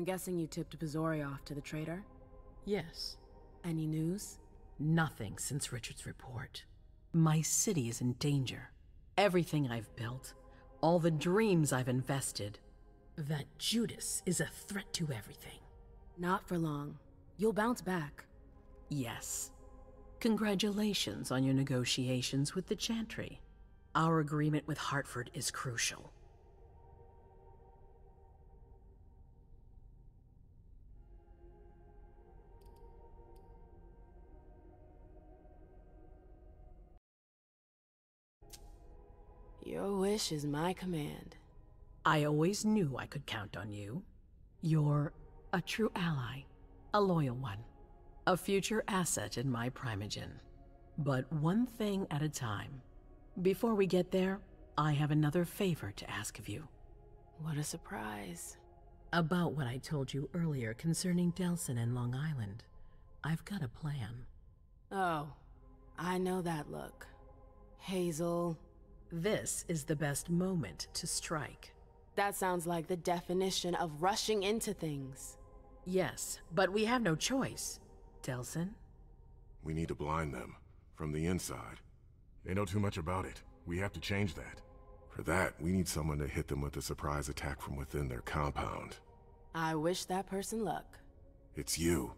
I'm guessing you tipped Bazori off to the traitor? Yes. Any news? Nothing since Richard's report. My city is in danger. Everything I've built, all the dreams I've invested. That Judas is a threat to everything. Not for long. You'll bounce back. Yes. Congratulations on your negotiations with the Chantry. Our agreement with Hartford is crucial. Your wish is my command. I always knew I could count on you. You're a true ally, a loyal one, a future asset in my primogen. But one thing at a time. Before we get there, I have another favor to ask of you. What a surprise. About what I told you earlier concerning Delson and Long Island. I've got a plan. Oh, I know that look. Hazel. This is the best moment to strike. That sounds like the definition of rushing into things. Yes, but we have no choice. Delson? We need to blind them from the inside. They know too much about it. We have to change that. For that, we need someone to hit them with a surprise attack from within their compound. I wish that person luck. It's you.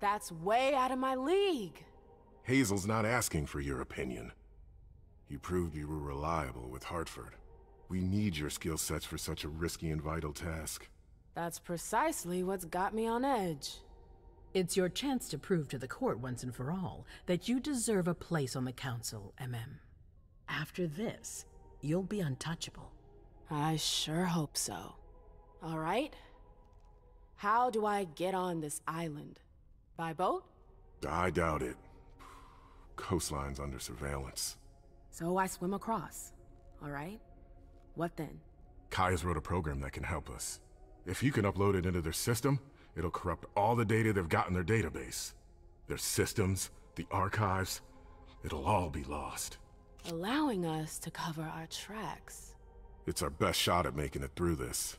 That's way out of my league. Hazel's not asking for your opinion. You proved you were reliable with Hartford. We need your skill sets for such a risky and vital task. That's precisely what's got me on edge. It's your chance to prove to the court once and for all that you deserve a place on the council, Emem. After this, you'll be untouchable. I sure hope so. All right. How do I get on this island? By boat? I doubt it. Coastline's under surveillance. So I swim across, all right? What then? Kai has wrote a program that can help us. If you can upload it into their system, it'll corrupt all the data they've got in their database. Their systems, the archives, it'll all be lost. Allowing us to cover our tracks. It's our best shot at making it through this.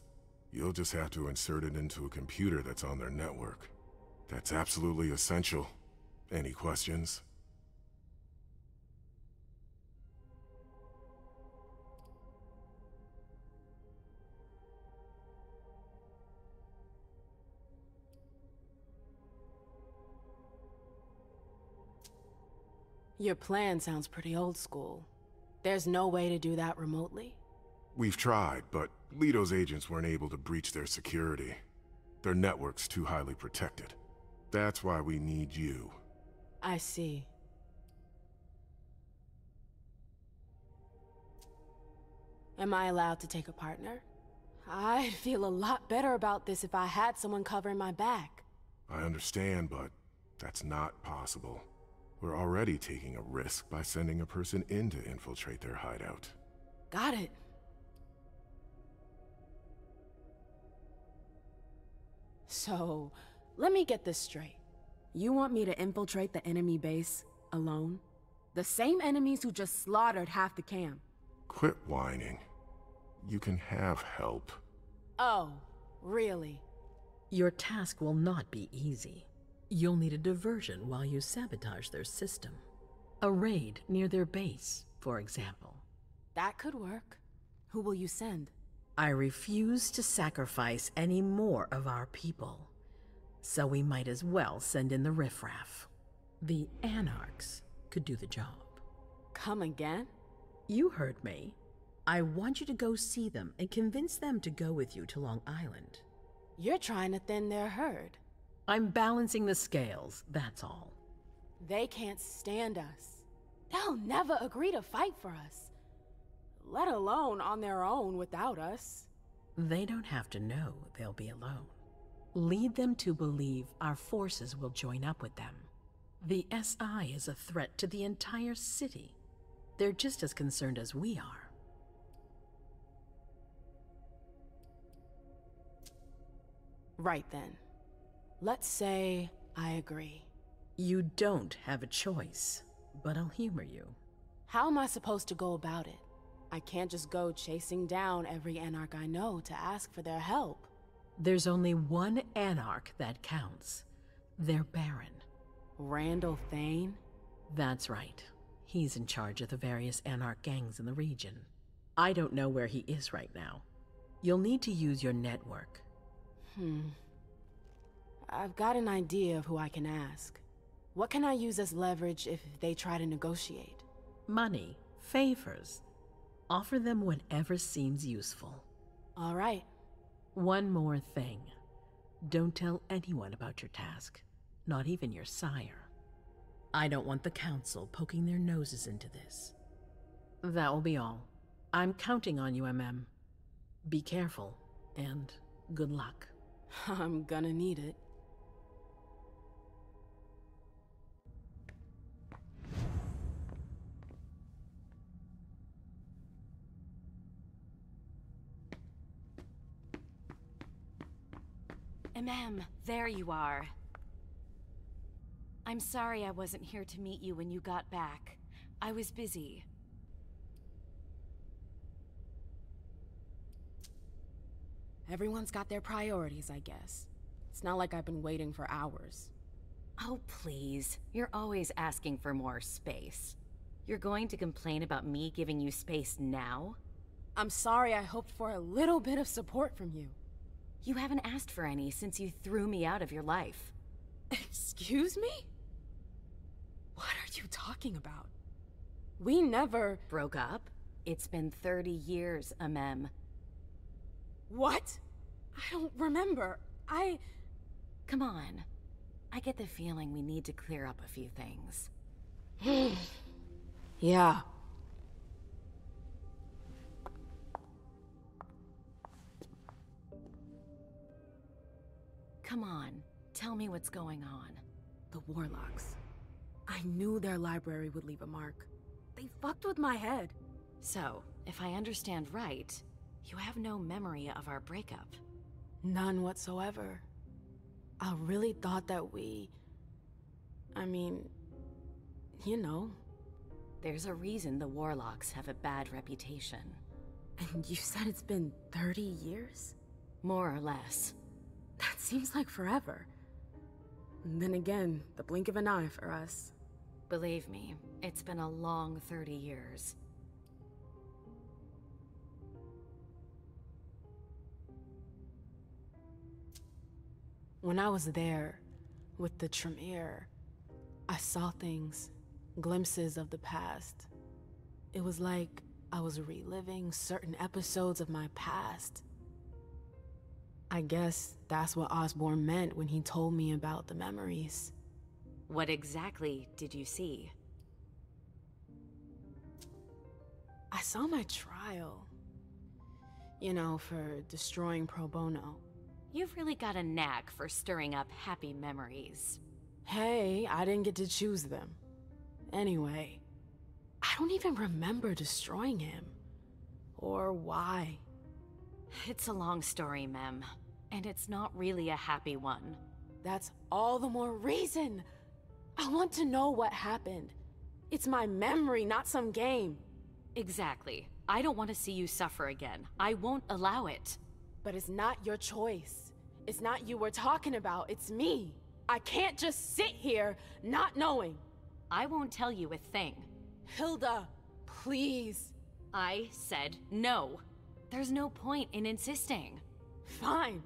You'll just have to insert it into a computer that's on their network. That's absolutely essential. Any questions? Your plan sounds pretty old school. There's no way to do that remotely? We've tried, but Leto's agents weren't able to breach their security. Their network's too highly protected. That's why we need you. I see. Am I allowed to take a partner? I'd feel a lot better about this if I had someone covering my back. I understand, but that's not possible. We're already taking a risk by sending a person in to infiltrate their hideout. Got it. So, let me get this straight. You want me to infiltrate the enemy base alone? The same enemies who just slaughtered half the camp. Quit whining. You can have help. Oh, really? Your task will not be easy. You'll need a diversion while you sabotage their system. A raid near their base, for example. That could work. Who will you send? I refuse to sacrifice any more of our people. So we might as well send in the riffraff. The Anarchs could do the job. Come again? You heard me. I want you to go see them and convince them to go with you to Long Island. You're trying to thin their herd. I'm balancing the scales, that's all. They can't stand us. They'll never agree to fight for us. Let alone on their own without us. They don't have to know they'll be alone. Lead them to believe our forces will join up with them. The SI is a threat to the entire city. They're just as concerned as we are. Right then. Let's say I agree. You don't have a choice, but I'll humor you. How am I supposed to go about it? I can't just go chasing down every Anarch I know to ask for their help. There's only one anarch that counts. Their Baron. Randall Thane? That's right. He's in charge of the various anarch gangs in the region. I don't know where he is right now. You'll need to use your network. I've got an idea of who I can ask. What can I use as leverage if they try to negotiate? Money. Favors. Offer them whatever seems useful. All right. One more thing. Don't tell anyone about your task. Not even your sire. I don't want the council poking their noses into this. That will be all. I'm counting on you, Emem. Be careful, and good luck. I'm gonna need it. Emem, there you are. I'm sorry I wasn't here to meet you when you got back. I was busy. Everyone's got their priorities, I guess. It's not like I've been waiting for hours. Oh, please. You're always asking for more space. You're going to complain about me giving you space now? I'm sorry I hoped for a little bit of support from you. You haven't asked for any since you threw me out of your life. Excuse me? What are you talking about? We never... broke up. It's been 30 years, Emem. What? I don't remember. Come on. I get the feeling we need to clear up a few things. Yeah. Come on. Tell me what's going on. The Warlocks. I knew their library would leave a mark. They fucked with my head. So, if I understand right, you have no memory of our breakup. None whatsoever. I really thought that we... I mean... you know. There's a reason the Warlocks have a bad reputation. And you said it's been 30 years? More or less. That seems like forever. And then again, the blink of an eye for us. Believe me, it's been a long 30 years. When I was there, with the Tremere, I saw things, glimpses of the past. It was like I was reliving certain episodes of my past. I guess that's what Osborne meant when he told me about the memories. What exactly did you see? I saw my trial. You know, for destroying Pro Bono. You've really got a knack for stirring up happy memories. Hey, I didn't get to choose them. Anyway, I don't even remember destroying him. Or why. It's a long story, Mem. And it's not really a happy one. That's all the more reason! I want to know what happened. It's my memory, not some game. Exactly. I don't want to see you suffer again. I won't allow it. But it's not your choice. It's not you we're talking about, it's me. I can't just sit here, not knowing. I won't tell you a thing. Hilda, please. I said no. There's no point in insisting. Fine.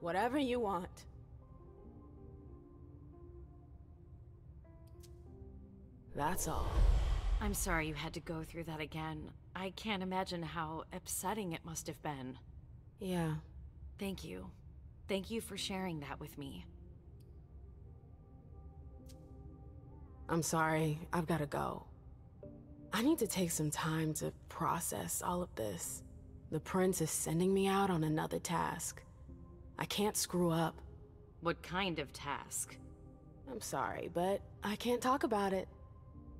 Whatever you want. That's all. I'm sorry you had to go through that again. I can't imagine how upsetting it must have been. Yeah. Thank you. Thank you for sharing that with me. I'm sorry. I've got to go. I need to take some time to process all of this. The Prince is sending me out on another task. I can't screw up. What kind of task? I'm sorry, but I can't talk about it.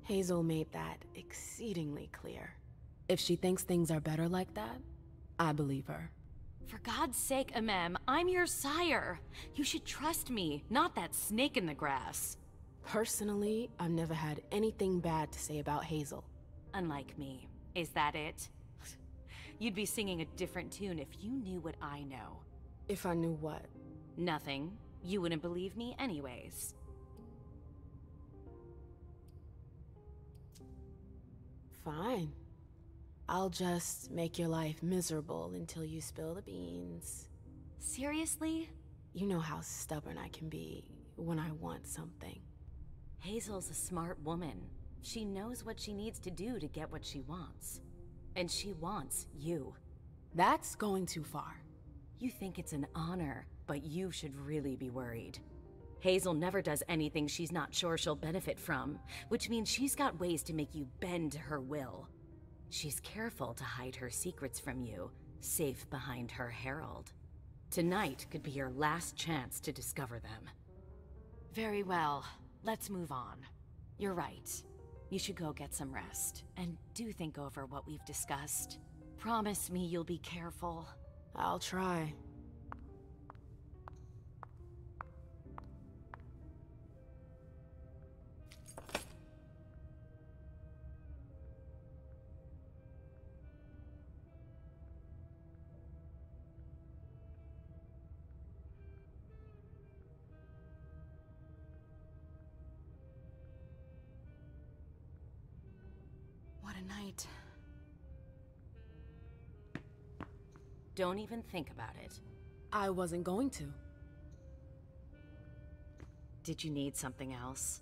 Hazel made that exceedingly clear. If she thinks things are better like that, I believe her. For God's sake, Emem, I'm your sire. You should trust me, not that snake in the grass. Personally, I've never had anything bad to say about Hazel. Unlike me. Is that it? You'd be singing a different tune if you knew what I know. If I knew what? Nothing. You wouldn't believe me anyways. Fine. I'll just make your life miserable until you spill the beans. Seriously? You know how stubborn I can be when I want something. Hazel's a smart woman. She knows what she needs to do to get what she wants. And she wants you. That's going too far. You think it's an honor, but you should really be worried. Hazel never does anything she's not sure she'll benefit from, which means she's got ways to make you bend to her will. She's careful to hide her secrets from you, safe behind her herald. Tonight could be your last chance to discover them. Very well. Let's move on. You're right. You should go get some rest, and do think over what we've discussed. Promise me you'll be careful. I'll try. What a night. Don't even think about it. I wasn't going to. Did you need something else?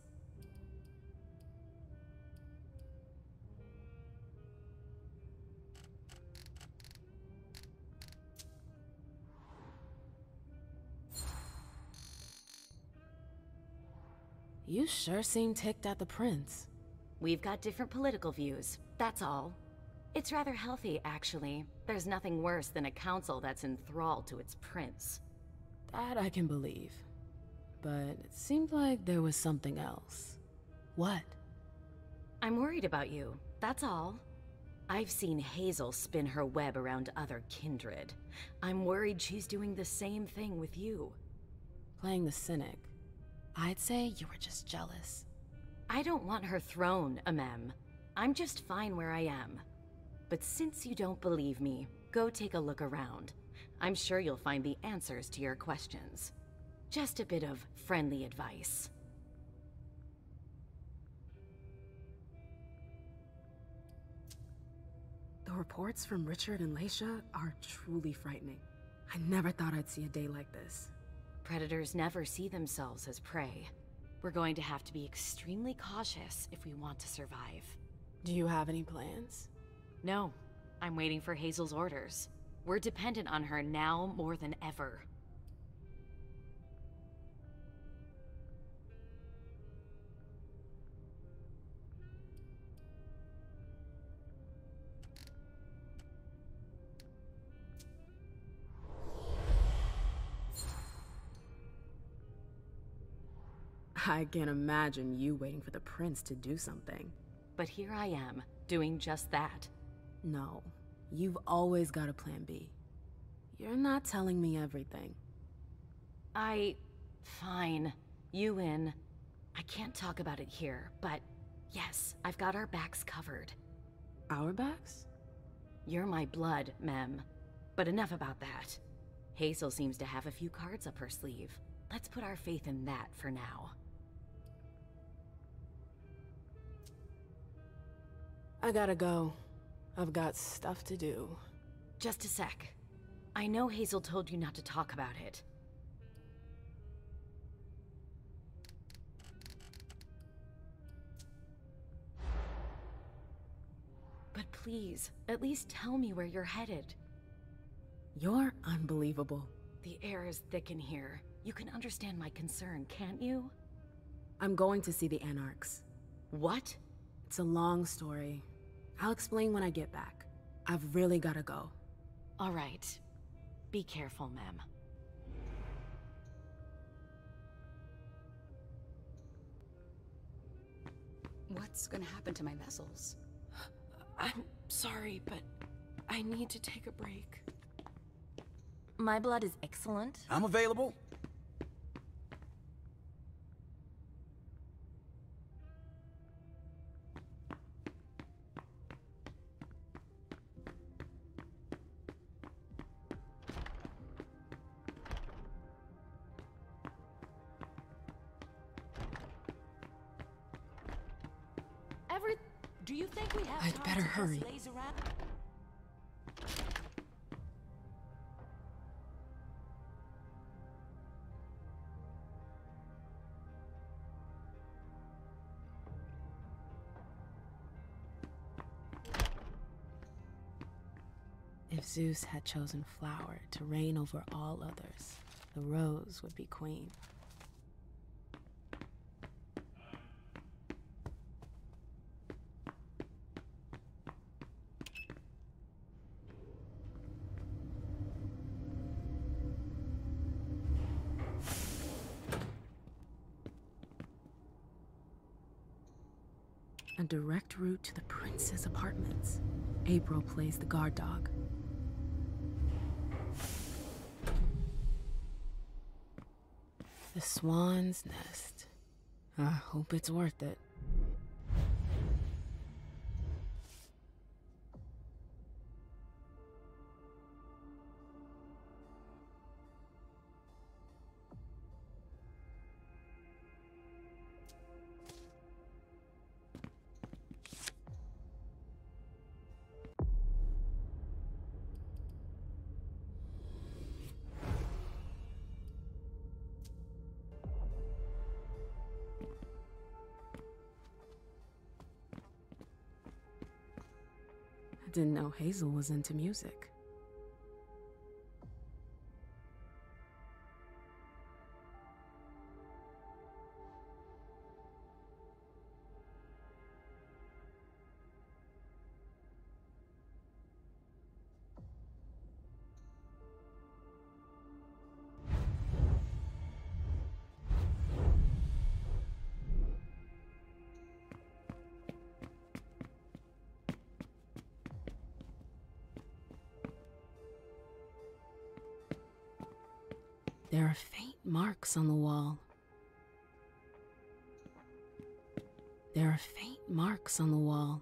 You sure seem ticked at the prince. We've got different political views, that's all. It's rather healthy, actually. There's nothing worse than a council that's enthralled to its prince. That I can believe. But it seemed like there was something else. What? I'm worried about you, that's all. I've seen Hazel spin her web around other kindred. I'm worried she's doing the same thing with you. Playing the cynic, I'd say you were just jealous. I don't want her throne, Emem. I'm just fine where I am. But since you don't believe me, go take a look around. I'm sure you'll find the answers to your questions. Just a bit of friendly advice. The reports from Richard and Laisha are truly frightening. I never thought I'd see a day like this. Predators never see themselves as prey. We're going to have to be extremely cautious if we want to survive. Do you have any plans? No. I'm waiting for Hazel's orders. We're dependent on her now more than ever. I can't imagine you waiting for the prince to do something. But here I am, doing just that. No, you've always got a plan B. You're not telling me everything. Fine, you win. I can't talk about it here, but yes, I've got our backs covered. Our backs? You're my blood, Mem. But enough about that. Hazel seems to have a few cards up her sleeve. Let's put our faith in that for now. I gotta go. I've got stuff to do. Just a sec. I know Hazel told you not to talk about it. But please, at least tell me where you're headed. You're unbelievable. The air is thick in here. You can understand my concern, can't you? I'm going to see the Anarchs. What? It's a long story. I'll explain when I get back. I've really gotta go. All right. Be careful, Mem. What's gonna happen to my vessels? I'm sorry, but I need to take a break. My blood is excellent. I'm available. Do you think we have I'd better hurry. If Zeus had chosen flower to reign over all others, the rose would be queen. A direct route to the prince's apartments. April plays the guard dog. The swan's nest. I hope it's worth it. Didn't know Hazel was into music. There are faint marks on the wall. There are faint marks on the wall.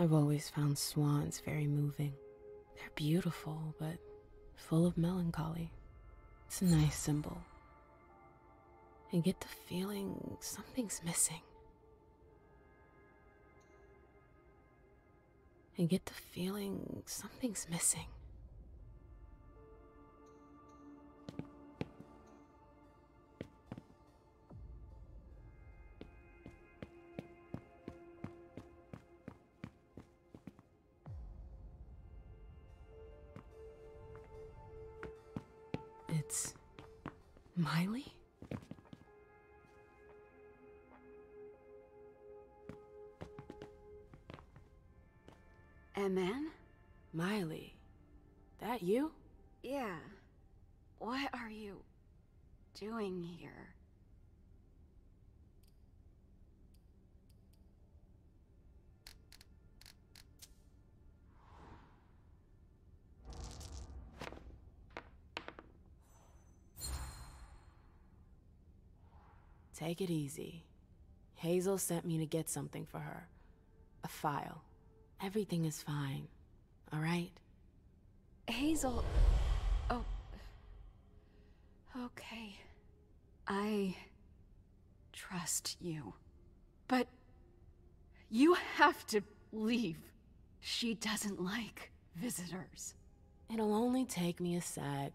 I've always found swans very moving. They're beautiful, but full of melancholy. It's a nice symbol. I get the feeling something's missing. I get the feeling something's missing. It's Miley? Emem? Miley, that you? Yeah. What are you doing here? Take it easy. Hazel sent me to get something for her. A file. Everything is fine. All right? Hazel... Oh... Okay. I... trust you. But... you have to leave. She doesn't like visitors. It'll only take me a sec.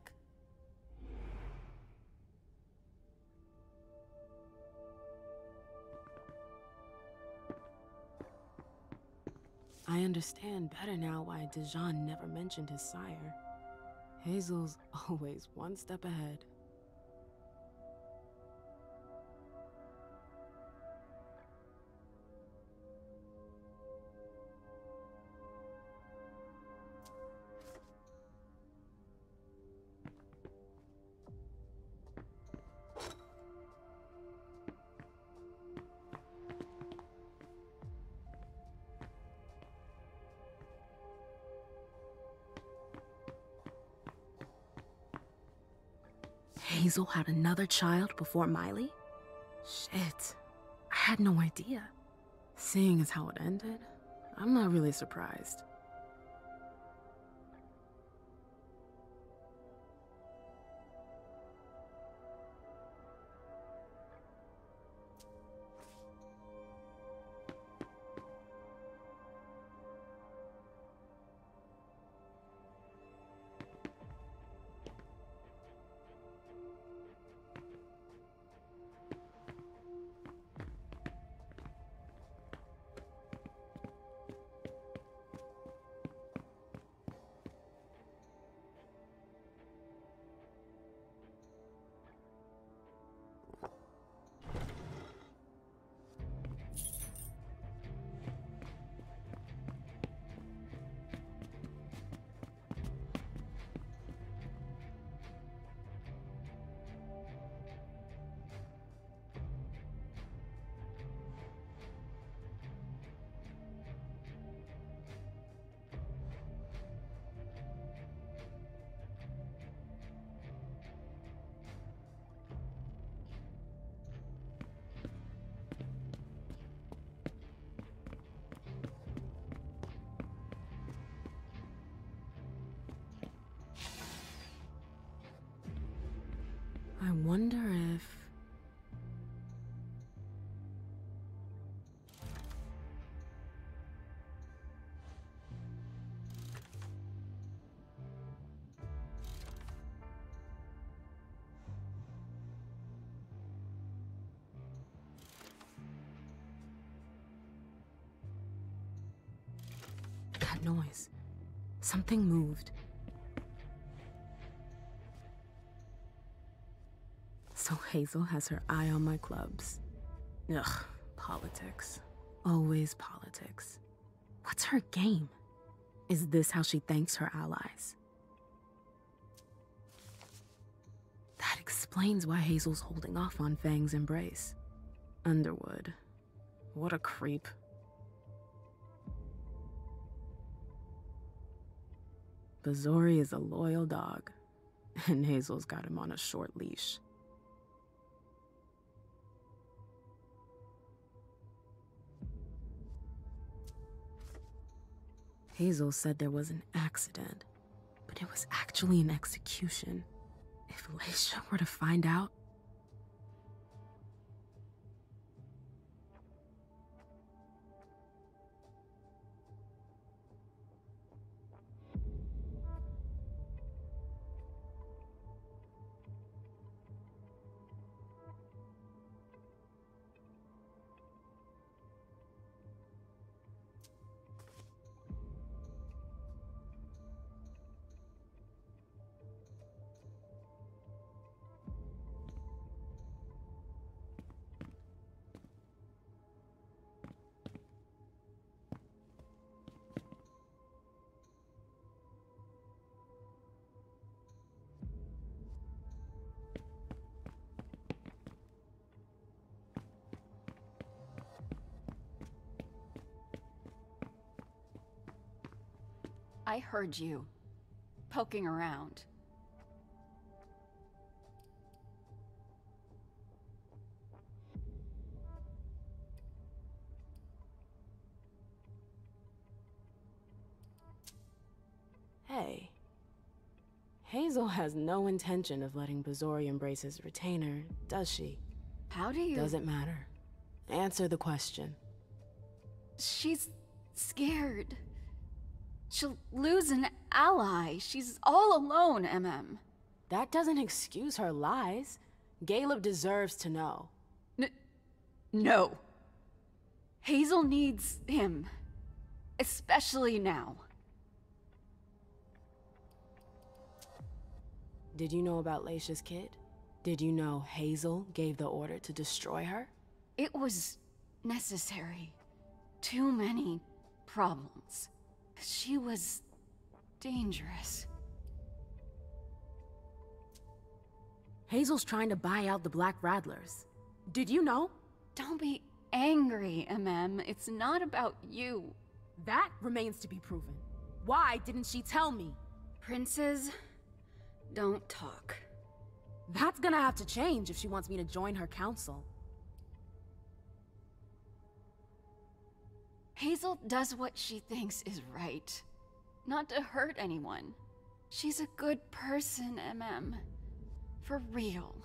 I understand better now why Dijon never mentioned his sire. Hazel's always one step ahead. Hazel had another child before Miley? Shit, I had no idea. Seeing as how it ended, I'm not really surprised. I wonder if... That noise. Something moved. So Hazel has her eye on my clubs. Ugh, politics. Always politics. What's her game? Is this how she thanks her allies? That explains why Hazel's holding off on Fang's embrace. Underwood. What a creep. Bazori is a loyal dog, and Hazel's got him on a short leash. Hazel said there was an accident, but it was actually an execution. If Laisha were to find out... I heard you poking around. Hey. Hazel has no intention of letting Bazori embrace his retainer, does she? How do you... Doesn't matter. Answer the question. She's scared. She'll lose an ally. She's all alone, Emem. That doesn't excuse her lies. Galeb deserves to know. No. Hazel needs him. Especially now. Did you know about Laisha's kid? Did you know Hazel gave the order to destroy her? It was necessary. Too many problems. She was dangerous. Hazel's trying to buy out the Black Rattlers. Did you know? Don't be angry, Emem. It's not about you. That remains to be proven. Why didn't she tell me? Princes don't talk. That's gonna have to change if she wants me to join her council. Hazel does what she thinks is right. Not to hurt anyone. She's a good person, Emem. For real.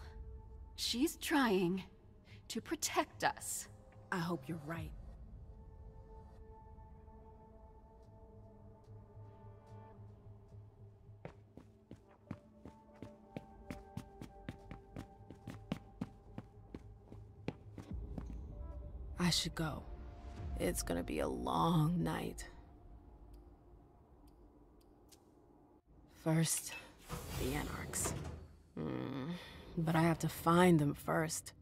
She's trying to protect us. I hope you're right. I should go. It's gonna be a long night. First, the Anarchs. But I have to find them first.